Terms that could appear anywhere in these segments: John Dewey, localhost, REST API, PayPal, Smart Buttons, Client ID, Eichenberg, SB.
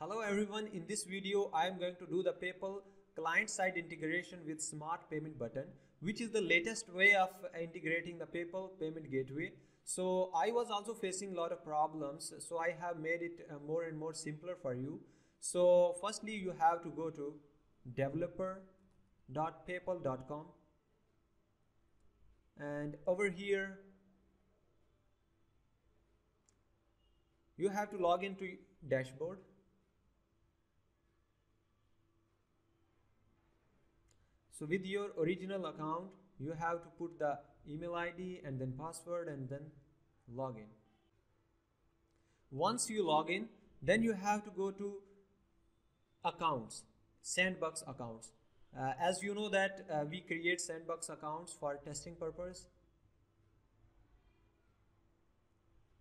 Hello everyone, in this video I am going to do the PayPal client-side integration with smart payment button, which is the latest way of integrating the PayPal payment gateway. So I was also facing a lot of problems, so I have made it more and more simpler for you. So firstly you have to go to developer.paypal.com and over here you have to log into dashboard. So with your original account, you have to put the email ID and then password and then login. Once you log in, then you have to go to accounts, sandbox accounts. As you know that we create sandbox accounts for testing purpose.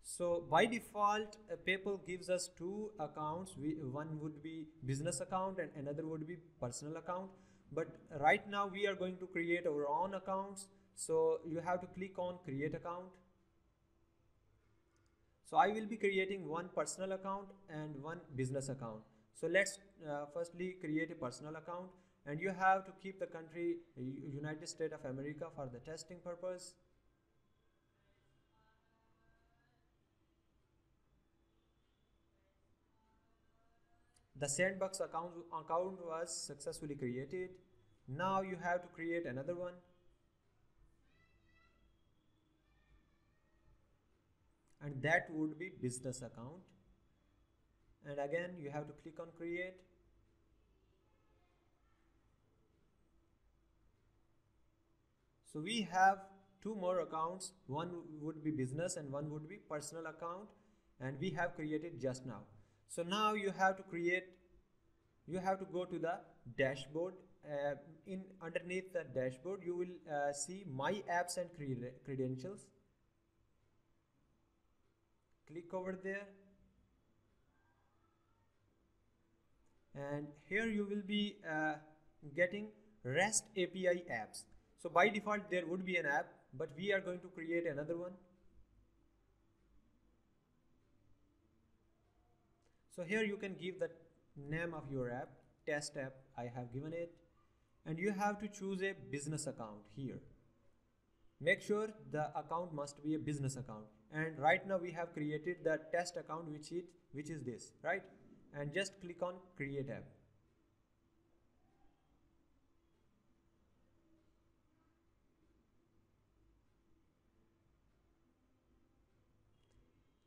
So by default, PayPal gives us two accounts. One would be business account and another would be personal account. But right now we are going to create our own accounts, so you have to click on create account. So I will be creating one personal account and one business account. So let's firstly create a personal account, and you have to keep the country United States of America for the testing purpose. The sandbox account was successfully created. Now you have to create another one. And that would be business account. And again, you have to click on create. So we have two more accounts. One would be business and one would be personal account. And we have created just now. So now you have to go to the dashboard. Underneath the dashboard you will see my apps and credentials. Click over there, and here you will be getting REST API apps. So by default there would be an app, but we are going to create another one. So here you can give the name of your app, test app I have given it, and you have to choose a business account here. Make sure the account must be a business account, and right now we have created the test account which is this, right? And just click on create app.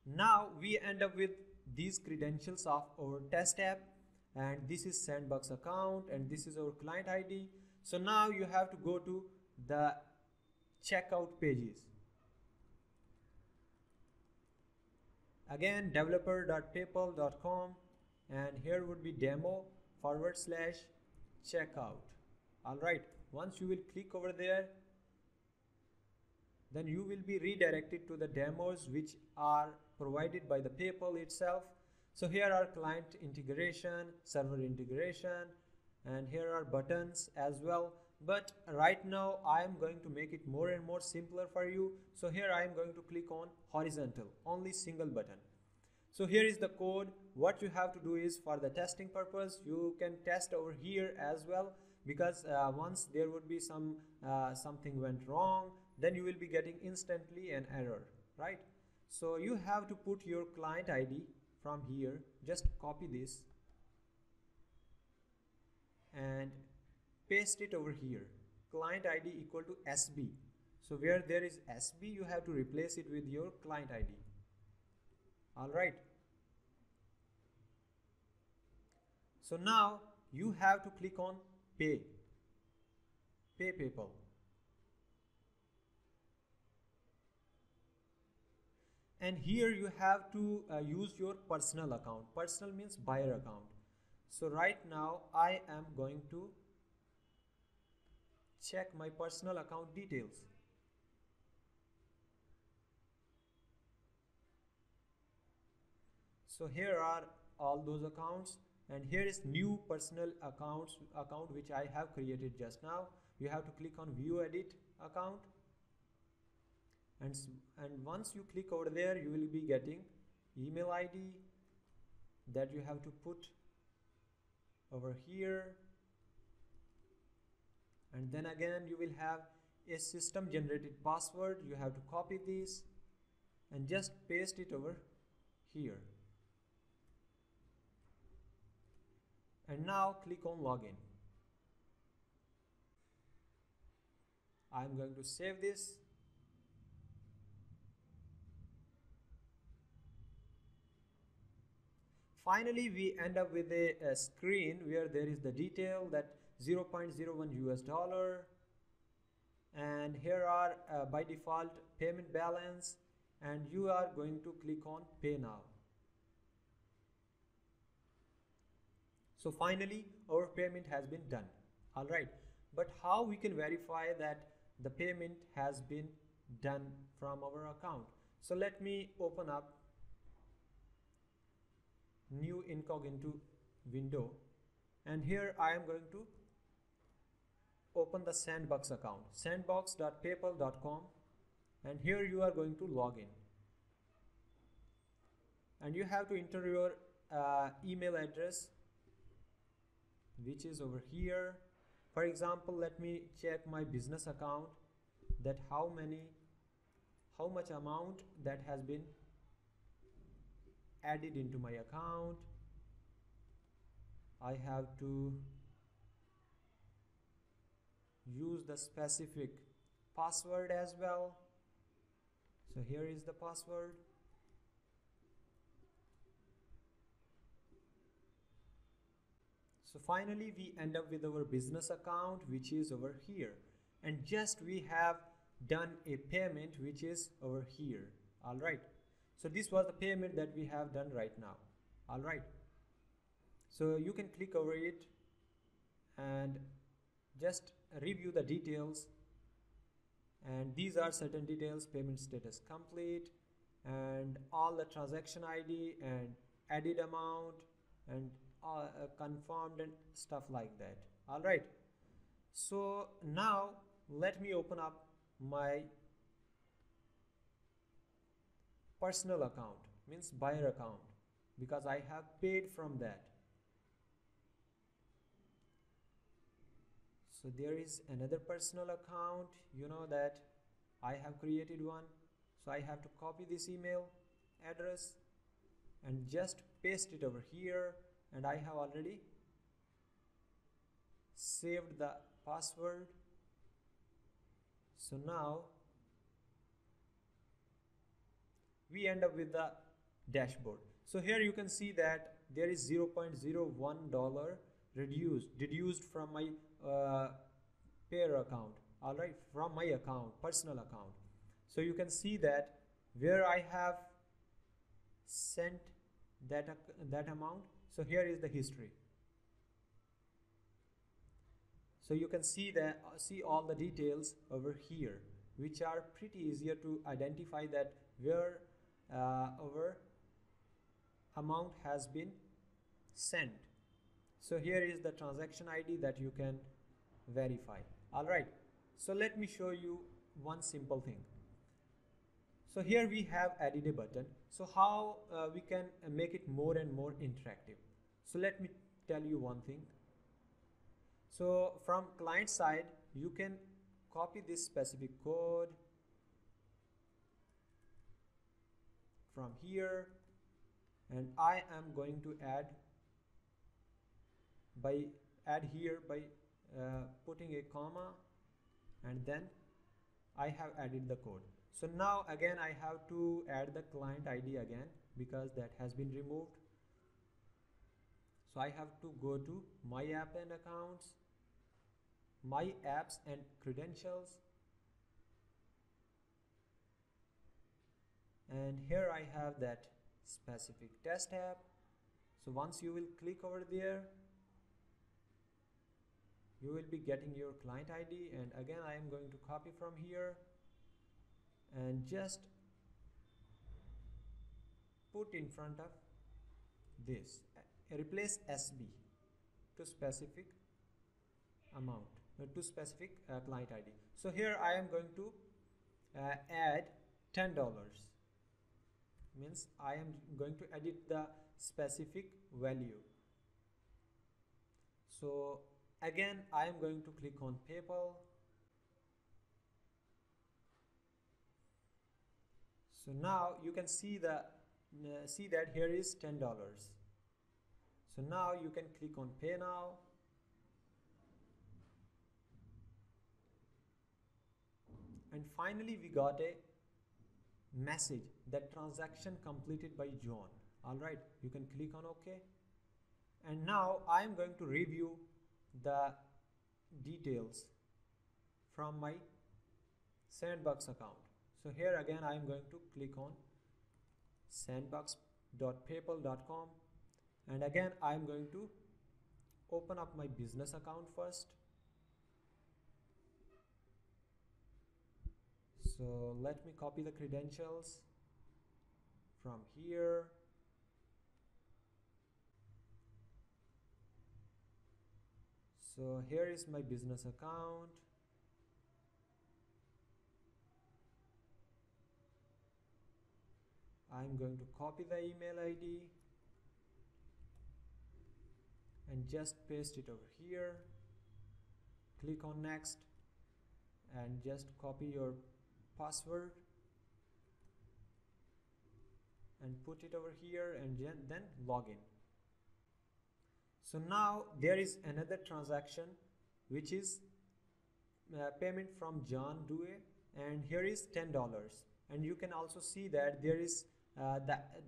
Now we end up with these credentials of our test app, and this is sandbox account, and this is our client ID. So now you have to go to the checkout pages. Again, developer.paypal.com, and here would be demo/checkout. Alright, once you will click over there, then you will be redirected to the demos which are provided by the PayPal itself. So here are client integration, server integration, and here are buttons as well. But right now I am going to make it more and more simpler for you. So here I am going to click on horizontal, only single button. So here is the code. What you have to do is, for the testing purpose, you can test over here as well, because once there would be something went wrong, then you will be getting instantly an error, right? So you have to put your client ID from here, just copy this and paste it over here. Client ID equal to SB. So where there is SB, you have to replace it with your client ID. Alright. So now you have to click on Pay PayPal. And here you have to use your personal account. Personal means buyer account. So right now I am going to check my personal account details. So here are all those accounts, and here is new personal account which I have created just now. You have to click on view edit account. And once you click over there, you will be getting email ID, that you have to put over here, and then again you will have a system generated password. You have to copy this and just paste it over here, and now click on login. I'm going to save this. Finally, we end up with a screen where there is the detail that $0.01 US, and here are by default payment balance, and you are going to click on pay now. So finally our payment has been done. Alright, but how we can verify that the payment has been done from our account? So let me open up new incognito window, and here I am going to open the Sandbox account, sandbox.paypal.com, and here you are going to log in, and you have to enter your email address, which is over here. For example, let me check my business account, that how much amount that has been added into my account. I have to use the specific password as well. So here is the password, so finally we end up with our business account, which is over here, and just we have done a payment which is over here. Alright, so this was the payment that we have done right now. Alright, so you can click over it and just review the details, and these are certain details: payment status complete, and all the transaction ID and added amount, and confirmed and stuff like that. Alright, so now let me open up my personal account, means buyer account, because I have paid from that. So there is another personal account, you know that I have created one. So I have to copy this email address and just paste it over here, and I have already saved the password. So now we end up with the dashboard. So here you can see that there is $0.01 deduced from my payer account. Alright, from my account, personal account. So you can see that where I have sent that amount. So here is the history. So you can see that, see all the details over here, which are pretty easier to identify that where our amount has been sent. So here is the transaction ID that you can verify. Alright, so let me show you one simple thing. So here we have added a button. So how we can make it more and more interactive. So let me tell you one thing. So from client side, you can copy this specific code from here, and I am going to add here by putting a comma, and then I have added the code. So now again I have to add the client ID again, because that has been removed. So I have to go to my app and accounts, my apps and credentials, and here I have that specific test app. So once you will click over there, you will be getting your client ID, and again I am going to copy from here and just put in front of this, replace SB to specific amount, to specific client ID. So here I am going to add $10, means I am going to edit the specific value. So again, I am going to click on PayPal. So now you can see the that here is $10. So now you can click on Pay Now. And finally we got a message that transaction completed by John. Alright, you can click on OK. And now I am going to review the details from my Sandbox account. So here again I am going to click on sandbox.paypal.com, and again I am going to open up my business account first. So let me copy the credentials from here. So here is my business account. I'm going to copy the email ID and just paste it over here. Click on Next and just copy your password and put it over here and then log in. So now there is another transaction, which is payment from John Dewey, and here is $10. And you can also see that there is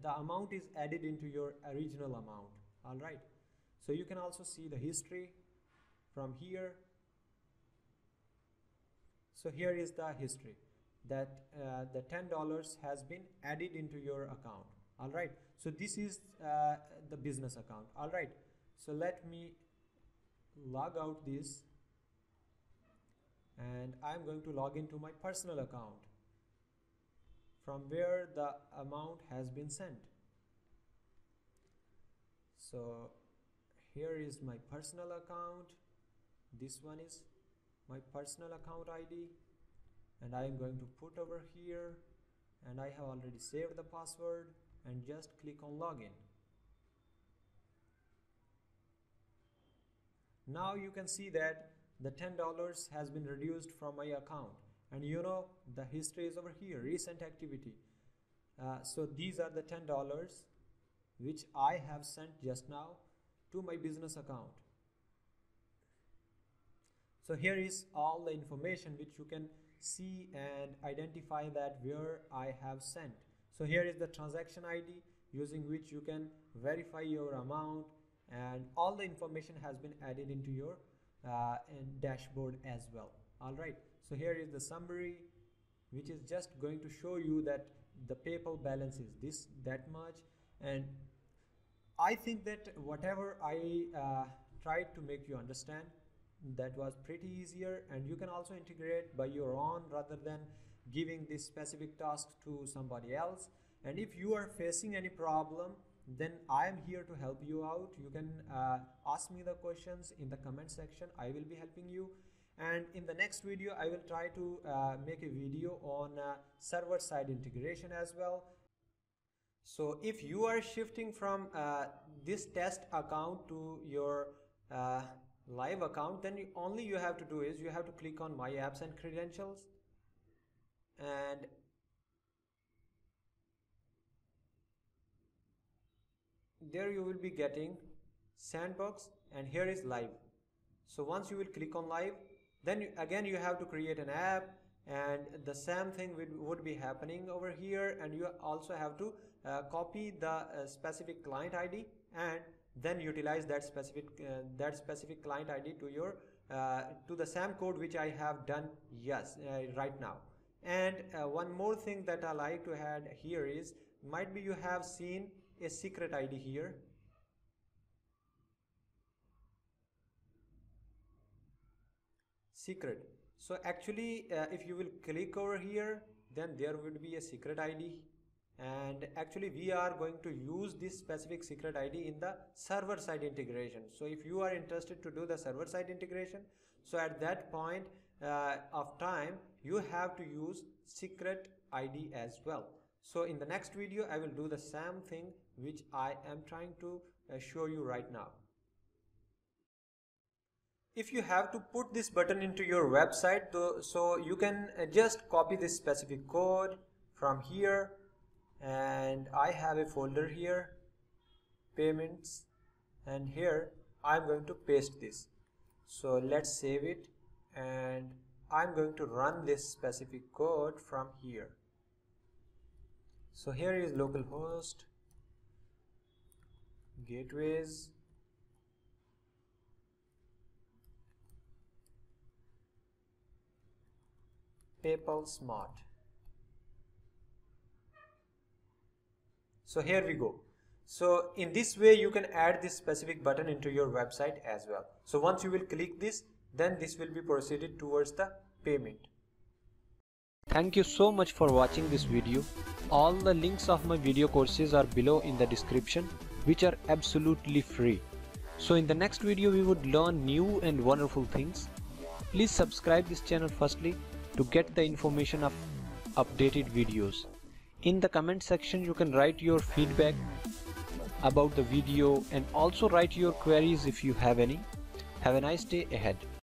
the amount is added into your original amount. All right. So you can also see the history from here. So here is the history that the $10 has been added into your account. All right. So this is the business account. All right. So let me log out this, and I'm going to log into my personal account from where the amount has been sent. So here is my personal account. This one is my personal account ID, and I am going to put over here, and I have already saved the password and just click on login. Now you can see that the $10 has been reduced from my account, and you know the history is over here, recent activity. So these are the $10 which I have sent just now to my business account. So here is all the information which you can see and identify that where I have sent. So here is the transaction ID using which you can verify your amount, and all the information has been added into your dashboard as well. Alright, so here is the summary, which is just going to show you that the PayPal balance is this, that much. And I think that whatever I tried to make you understand, that was pretty easier, and you can also integrate by your own rather than giving this specific task to somebody else. And if you are facing any problem, then I am here to help you out. You can ask me the questions in the comment section. I will be helping you. And in the next video, I will try to make a video on server-side integration as well. So if you are shifting from this test account to your live account, then only you have to do is you have to click on My Apps and Credentials, and there you will be getting Sandbox, and here is Live. So once you will click on Live, then again you have to create an app, and the same thing would be happening over here, and you also have to copy the specific client ID and then utilize that specific client ID to your to the same code which I have done right now. And one more thing that I like to add here is, might be you have seen a secret ID here. Secret. So actually if you will click over here, then there would be a secret ID, and actually we are going to use this specific secret ID in the server side integration. So if you are interested to do the server side integration, so at that point of time you have to use secret ID as well. So in the next video I will do the same thing which I am trying to show you right now. If you have to put this button into your website, so you can just copy this specific code from here, and I have a folder here, payments, and here I'm going to paste this. So let's save it, and I'm going to run this specific code from here. So here is localhost, gateways, PayPal Smart. So here we go. So in this way you can add this specific button into your website as well. So once you will click this, then this will be proceeded towards the payment. Thank you so much for watching this video. All the links of my video courses are below in the description, which are absolutely free. So in the next video we would learn new and wonderful things. Please subscribe this channel firstly to get the information of updated videos. In the comment section you can write your feedback about the video and also write your queries if you have any. Have a nice day ahead.